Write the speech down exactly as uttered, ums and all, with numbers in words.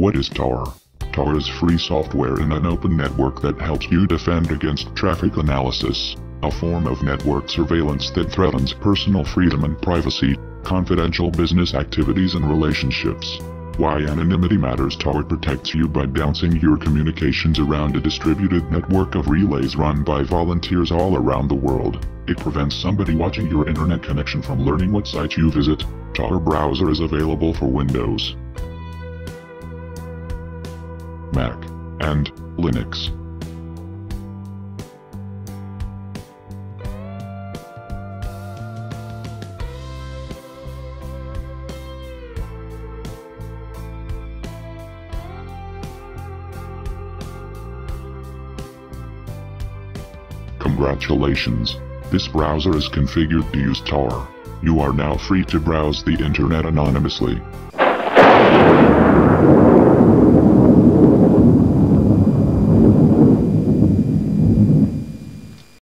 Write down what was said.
What is Tor? Tor is free software in an open network that helps you defend against traffic analysis, a form of network surveillance that threatens personal freedom and privacy, confidential business activities and relationships. Why anonymity matters. Tor protects you by bouncing your communications around a distributed network of relays run by volunteers all around the world. It prevents somebody watching your internet connection from learning what site you visit. Tor Browser is available for Windows, Mac, and Linux. Congratulations! This browser is configured to use Tor. You are now free to browse the internet anonymously.